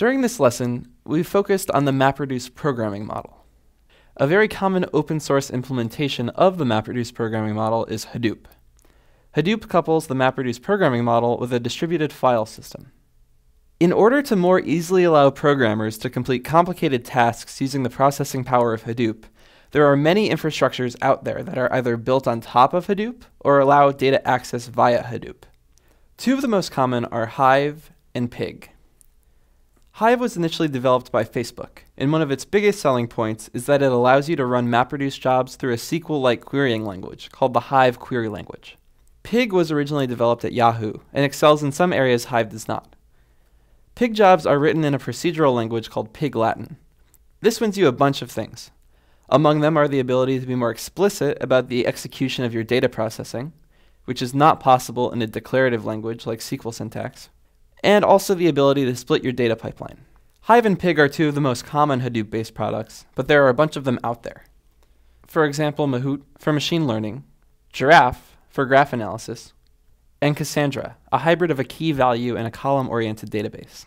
During this lesson, we focused on the MapReduce programming model. A very common open source implementation of the MapReduce programming model is Hadoop. Hadoop couples the MapReduce programming model with a distributed file system. In order to more easily allow programmers to complete complicated tasks using the processing power of Hadoop, there are many infrastructures out there that are either built on top of Hadoop or allow data access via Hadoop. Two of the most common are Hive and Pig. Hive was initially developed by Facebook, and one of its biggest selling points is that it allows you to run MapReduce jobs through a SQL-like querying language called the Hive query language. Pig was originally developed at Yahoo and excels in some areas Hive does not. Pig jobs are written in a procedural language called Pig Latin. This wins you a bunch of things. Among them are the ability to be more explicit about the execution of your data processing, which is not possible in a declarative language like SQL syntax, and also the ability to split your data pipeline. Hive and Pig are two of the most common Hadoop-based products, but there are a bunch of them out there. For example, Mahout for machine learning, Giraffe for graph analysis, and Cassandra, a hybrid of a key value and a column-oriented database.